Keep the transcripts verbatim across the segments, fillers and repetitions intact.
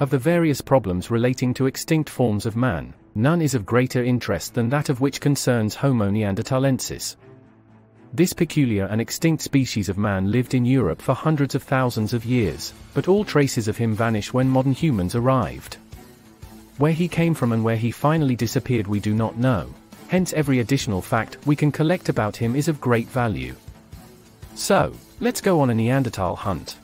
Of the various problems relating to extinct forms of man, none is of greater interest than that of which concerns Homo neanderthalensis. This peculiar and extinct species of man lived in Europe for hundreds of thousands of years, but all traces of him vanish when modern humans arrived. Where he came from and where he finally disappeared we do not know. Hence every additional fact we can collect about him is of great value. So, let's go on a Neanderthal hunt.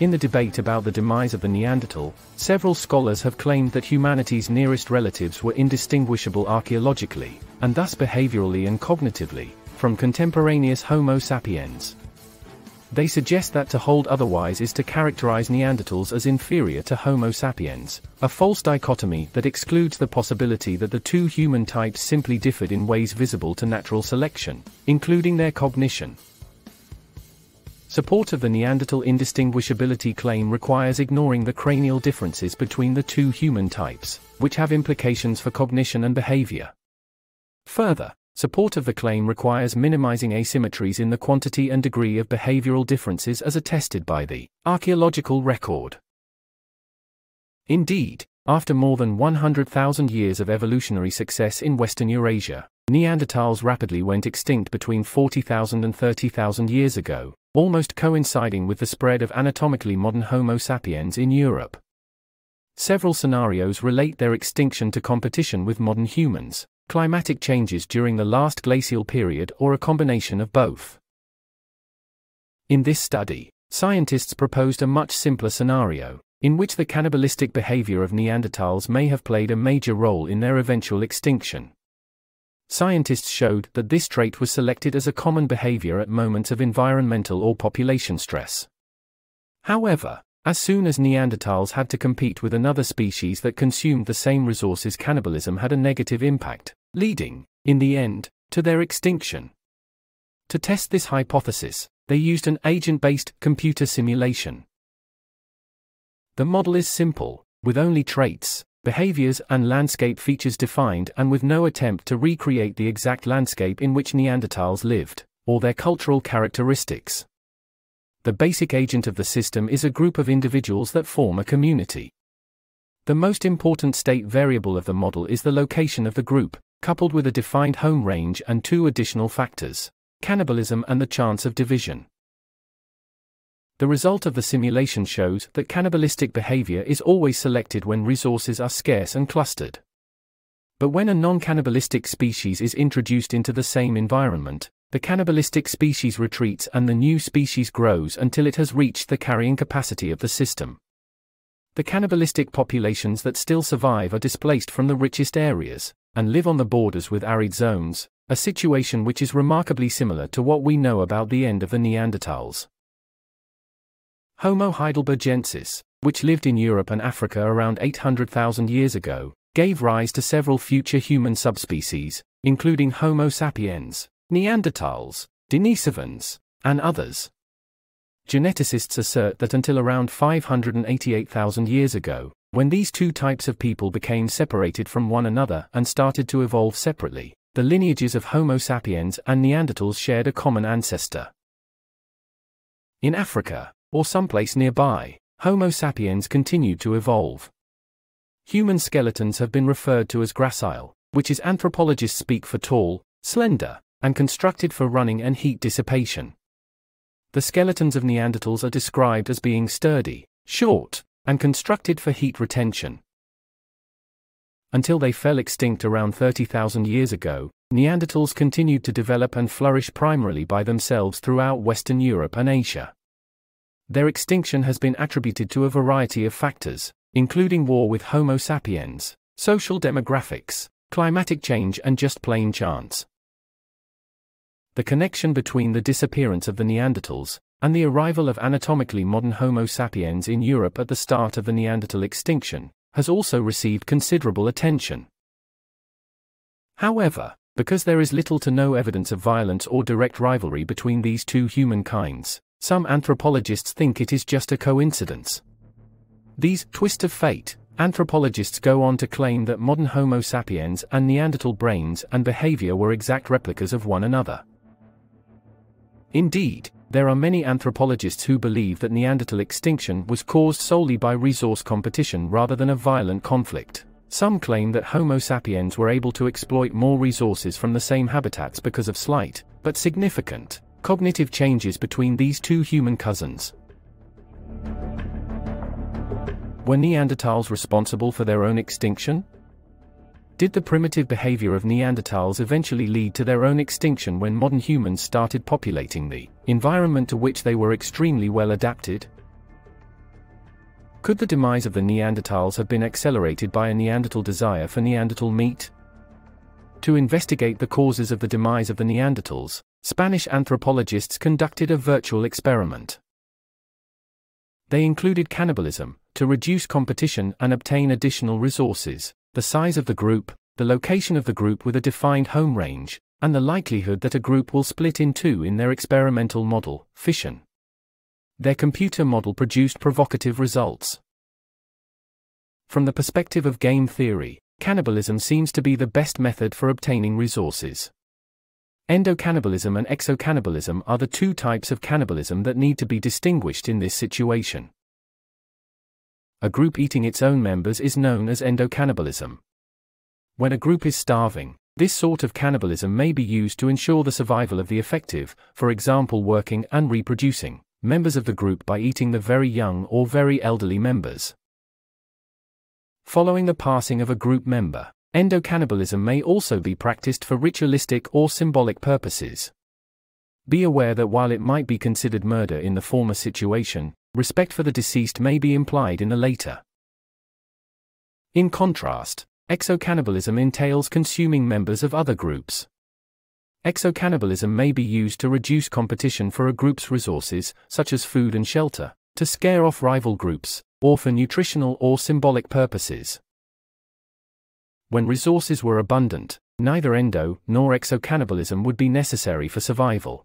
In the debate about the demise of the Neanderthal, several scholars have claimed that humanity's nearest relatives were indistinguishable archaeologically, and thus behaviorally and cognitively, from contemporaneous Homo sapiens. They suggest that to hold otherwise is to characterize Neanderthals as inferior to Homo sapiens, a false dichotomy that excludes the possibility that the two human types simply differed in ways visible to natural selection, including their cognition. Support of the Neanderthal indistinguishability claim requires ignoring the cranial differences between the two human types, which have implications for cognition and behavior. Further, support of the claim requires minimizing asymmetries in the quantity and degree of behavioral differences as attested by the archaeological record. Indeed, after more than one hundred thousand years of evolutionary success in Western Eurasia, Neanderthals rapidly went extinct between forty thousand and thirty thousand years ago, almost coinciding with the spread of anatomically modern Homo sapiens in Europe. Several scenarios relate their extinction to competition with modern humans, climatic changes during the last glacial period, or a combination of both. In this study, scientists proposed a much simpler scenario, in which the cannibalistic behavior of Neanderthals may have played a major role in their eventual extinction. Scientists showed that this trait was selected as a common behavior at moments of environmental or population stress. However, as soon as Neanderthals had to compete with another species that consumed the same resources, cannibalism had a negative impact, leading, in the end, to their extinction. To test this hypothesis, they used an agent-based computer simulation. The model is simple, with only traits, behaviors and landscape features defined, and with no attempt to recreate the exact landscape in which Neanderthals lived, or their cultural characteristics. The basic agent of the system is a group of individuals that form a community. The most important state variable of the model is the location of the group, coupled with a defined home range and two additional factors: cannibalism and the chance of division. The result of the simulation shows that cannibalistic behavior is always selected when resources are scarce and clustered. But when a non-cannibalistic species is introduced into the same environment, the cannibalistic species retreats and the new species grows until it has reached the carrying capacity of the system. The cannibalistic populations that still survive are displaced from the richest areas, and live on the borders with arid zones, a situation which is remarkably similar to what we know about the end of the Neanderthals. Homo heidelbergensis, which lived in Europe and Africa around eight hundred thousand years ago, gave rise to several future human subspecies, including Homo sapiens, Neanderthals, Denisovans, and others. Geneticists assert that until around five hundred eighty-eight thousand years ago, when these two types of people became separated from one another and started to evolve separately, the lineages of Homo sapiens and Neanderthals shared a common ancestor. In Africa, or someplace nearby, Homo sapiens continued to evolve. Human skeletons have been referred to as gracile, which is anthropologists speak for tall, slender, and constructed for running and heat dissipation. The skeletons of Neanderthals are described as being sturdy, short, and constructed for heat retention. Until they fell extinct around thirty thousand years ago, Neanderthals continued to develop and flourish primarily by themselves throughout Western Europe and Asia. Their extinction has been attributed to a variety of factors, including war with Homo sapiens, social demographics, climatic change, and just plain chance. The connection between the disappearance of the Neanderthals and the arrival of anatomically modern Homo sapiens in Europe at the start of the Neanderthal extinction has also received considerable attention. However, because there is little to no evidence of violence or direct rivalry between these two humankinds, some anthropologists think it is just a coincidence. These twists of fate, anthropologists go on to claim that modern Homo sapiens and Neanderthal brains and behavior were exact replicas of one another. Indeed, There are many anthropologists who believe that Neanderthal extinction was caused solely by resource competition rather than a violent conflict. Some claim that Homo sapiens were able to exploit more resources from the same habitats because of slight, but significant, cognitive changes between these two human cousins. Were Neanderthals responsible for their own extinction? Did the primitive behavior of Neanderthals eventually lead to their own extinction when modern humans started populating the environment to which they were extremely well adapted? Could the demise of the Neanderthals have been accelerated by a Neanderthal desire for Neanderthal meat? To investigate the causes of the demise of the Neanderthals, Spanish anthropologists conducted a virtual experiment. They included cannibalism, to reduce competition and obtain additional resources, the size of the group, the location of the group with a defined home range, and the likelihood that a group will split in two in their experimental model, fission. Their computer model produced provocative results. From the perspective of game theory, cannibalism seems to be the best method for obtaining resources. Endocannibalism and exocannibalism are the two types of cannibalism that need to be distinguished in this situation. A group eating its own members is known as endocannibalism. When a group is starving, this sort of cannibalism may be used to ensure the survival of the effective, for example working and reproducing, members of the group by eating the very young or very elderly members. Following the passing of a group member, endocannibalism may also be practiced for ritualistic or symbolic purposes. Be aware that while it might be considered murder in the former situation, respect for the deceased may be implied in the later. In contrast, exocannibalism entails consuming members of other groups. Exocannibalism may be used to reduce competition for a group's resources, such as food and shelter, to scare off rival groups, or for nutritional or symbolic purposes. When resources were abundant, neither endo nor exocannibalism would be necessary for survival.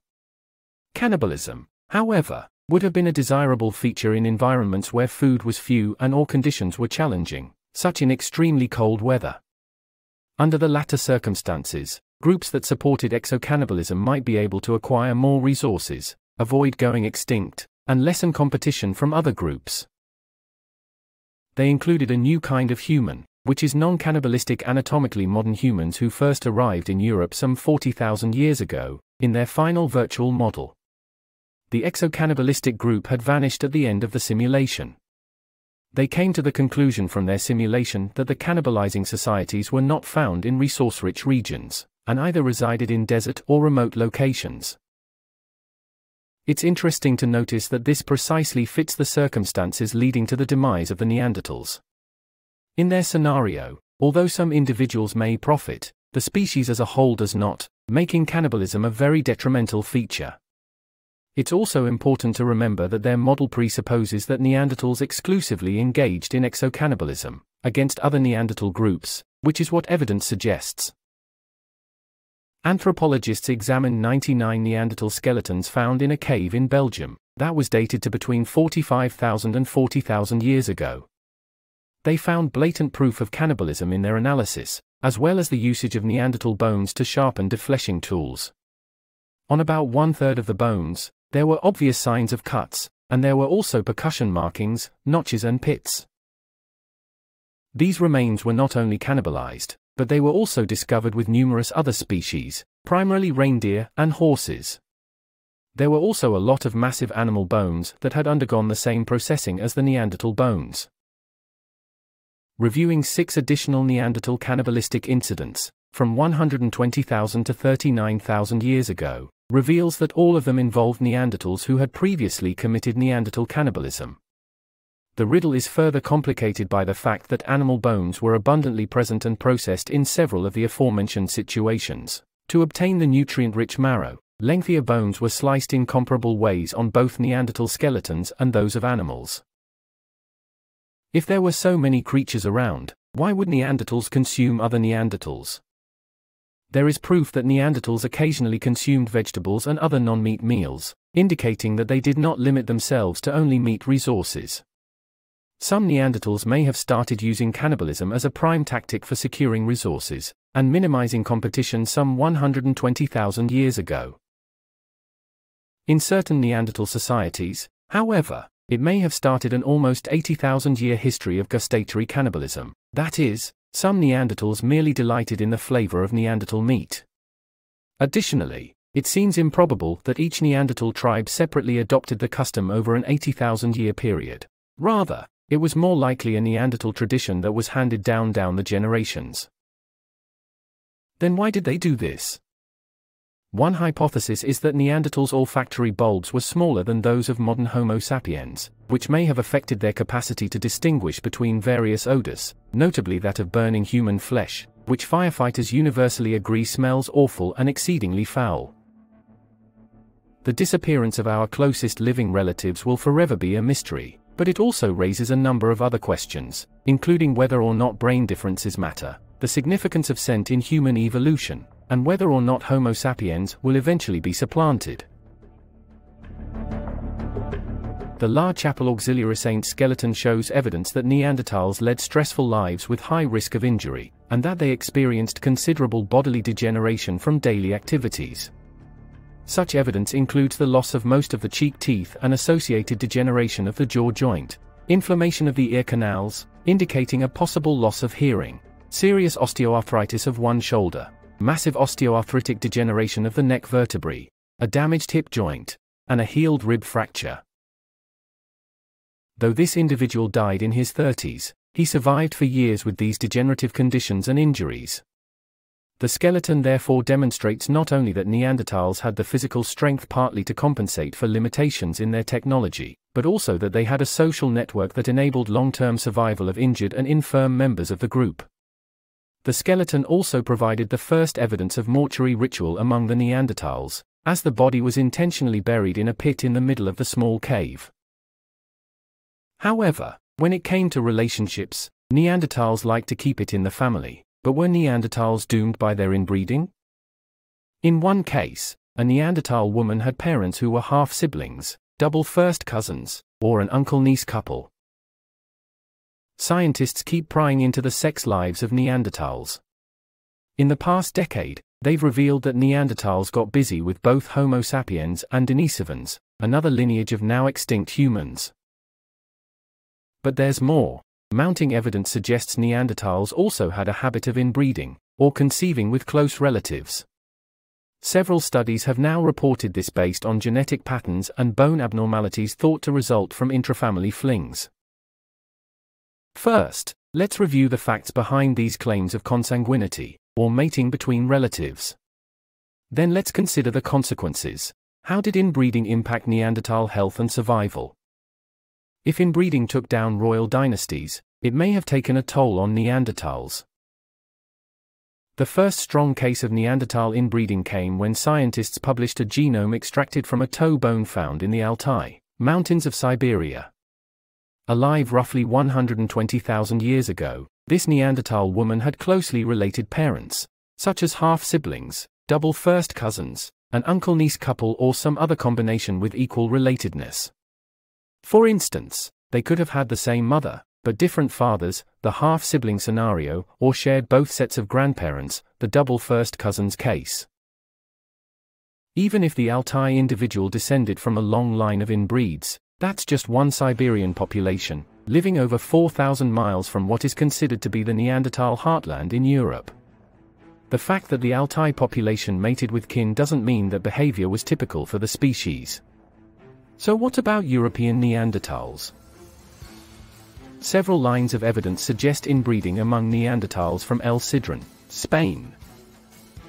Cannibalism, however, would have been a desirable feature in environments where food was few and/or conditions were challenging, such in extremely cold weather. Under the latter circumstances, groups that supported exocannibalism might be able to acquire more resources, avoid going extinct, and lessen competition from other groups. They included a new kind of human, which is non-cannibalistic anatomically modern humans who first arrived in Europe some forty thousand years ago, in their final virtual model. The exocannibalistic group had vanished at the end of the simulation. They came to the conclusion from their simulation that the cannibalizing societies were not found in resource-rich regions, and either resided in desert or remote locations. It's interesting to notice that this precisely fits the circumstances leading to the demise of the Neanderthals. In their scenario, although some individuals may profit, the species as a whole does not, making cannibalism a very detrimental feature. It's also important to remember that their model presupposes that Neanderthals exclusively engaged in exocannibalism, against other Neanderthal groups, which is what evidence suggests. Anthropologists examined ninety-nine Neanderthal skeletons found in a cave in Belgium, that was dated to between forty-five thousand and forty thousand years ago. They found blatant proof of cannibalism in their analysis, as well as the usage of Neanderthal bones to sharpen defleshing tools. On about one-third of the bones, there were obvious signs of cuts, and there were also percussion markings, notches and pits. These remains were not only cannibalized, but they were also discovered with numerous other species, primarily reindeer and horses. There were also a lot of massive animal bones that had undergone the same processing as the Neanderthal bones. Reviewing six additional Neanderthal cannibalistic incidents, from one hundred twenty thousand to thirty-nine thousand years ago, reveals that all of them involved Neanderthals who had previously committed Neanderthal cannibalism. The riddle is further complicated by the fact that animal bones were abundantly present and processed in several of the aforementioned situations. To obtain the nutrient-rich marrow, lengthier bones were sliced in comparable ways on both Neanderthal skeletons and those of animals. If there were so many creatures around, why would Neanderthals consume other Neanderthals? There is proof that Neanderthals occasionally consumed vegetables and other non-meat meals, indicating that they did not limit themselves to only meat resources. Some Neanderthals may have started using cannibalism as a prime tactic for securing resources, and minimizing competition some one hundred twenty thousand years ago. In certain Neanderthal societies, however, it may have started an almost eighty thousand year history of gustatory cannibalism. That is, some Neanderthals merely delighted in the flavor of Neanderthal meat. Additionally, it seems improbable that each Neanderthal tribe separately adopted the custom over an eighty thousand year period. Rather, it was more likely a Neanderthal tradition that was handed down down the generations. Then why did they do this? One hypothesis is that Neanderthals' olfactory bulbs were smaller than those of modern Homo sapiens, which may have affected their capacity to distinguish between various odors, notably that of burning human flesh, which firefighters universally agree smells awful and exceedingly foul. The disappearance of our closest living relatives will forever be a mystery, but it also raises a number of other questions, including whether or not brain differences matter, the significance of scent in human evolution, and whether or not Homo sapiens will eventually be supplanted. The La Chapelle-aux-Saints skeleton shows evidence that Neanderthals led stressful lives with high risk of injury, and that they experienced considerable bodily degeneration from daily activities. Such evidence includes the loss of most of the cheek teeth and associated degeneration of the jaw joint, inflammation of the ear canals, indicating a possible loss of hearing, serious osteoarthritis of one shoulder, massive osteoarthritic degeneration of the neck vertebrae, a damaged hip joint, and a healed rib fracture. Though this individual died in his thirties, he survived for years with these degenerative conditions and injuries. The skeleton therefore demonstrates not only that Neanderthals had the physical strength partly to compensate for limitations in their technology, but also that they had a social network that enabled long-term survival of injured and infirm members of the group. The skeleton also provided the first evidence of mortuary ritual among the Neanderthals, as the body was intentionally buried in a pit in the middle of the small cave. However, when it came to relationships, Neanderthals liked to keep it in the family, but were Neanderthals doomed by their inbreeding? In one case, a Neanderthal woman had parents who were half-siblings, double first cousins, or an uncle-niece couple. Scientists keep prying into the sex lives of Neanderthals. In the past decade, they've revealed that Neanderthals got busy with both Homo sapiens and Denisovans, another lineage of now extinct humans. But there's more. Mounting evidence suggests Neanderthals also had a habit of inbreeding, or conceiving with close relatives. Several studies have now reported this based on genetic patterns and bone abnormalities thought to result from intrafamily flings. First, let's review the facts behind these claims of consanguinity, or mating between relatives. Then let's consider the consequences. How did inbreeding impact Neanderthal health and survival? If inbreeding took down royal dynasties, it may have taken a toll on Neanderthals. The first strong case of Neanderthal inbreeding came when scientists published a genome extracted from a toe bone found in the Altai Mountains of Siberia. Alive roughly one hundred twenty thousand years ago, this Neanderthal woman had closely related parents, such as half-siblings, double first cousins, an uncle-niece couple or some other combination with equal relatedness. For instance, they could have had the same mother, but different fathers, the half-sibling scenario, or shared both sets of grandparents, the double first cousins case. Even if the Altai individual descended from a long line of inbreeds, that's just one Siberian population, living over four thousand miles from what is considered to be the Neanderthal heartland in Europe. The fact that the Altai population mated with kin doesn't mean that behavior was typical for the species. So what about European Neanderthals? Several lines of evidence suggest inbreeding among Neanderthals from El Sidrón, Spain.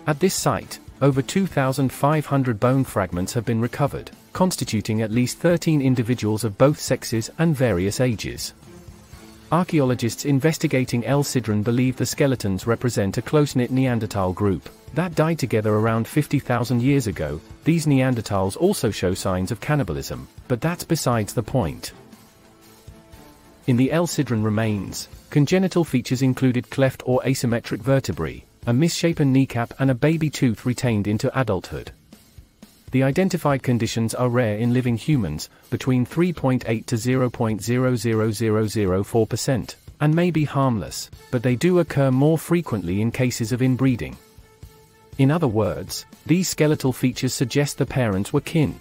At this site, over two thousand five hundred bone fragments have been recovered, constituting at least thirteen individuals of both sexes and various ages. Archaeologists investigating El Sidrón believe the skeletons represent a close-knit Neanderthal group that died together around fifty thousand years ago. These Neanderthals also show signs of cannibalism, but that's besides the point. In the El Sidrón remains, congenital features included cleft or asymmetric vertebrae, a misshapen kneecap and a baby tooth retained into adulthood. The identified conditions are rare in living humans, between three point eight to zero point zero zero zero zero four percent, and may be harmless, but they do occur more frequently in cases of inbreeding. In other words, these skeletal features suggest the parents were kin,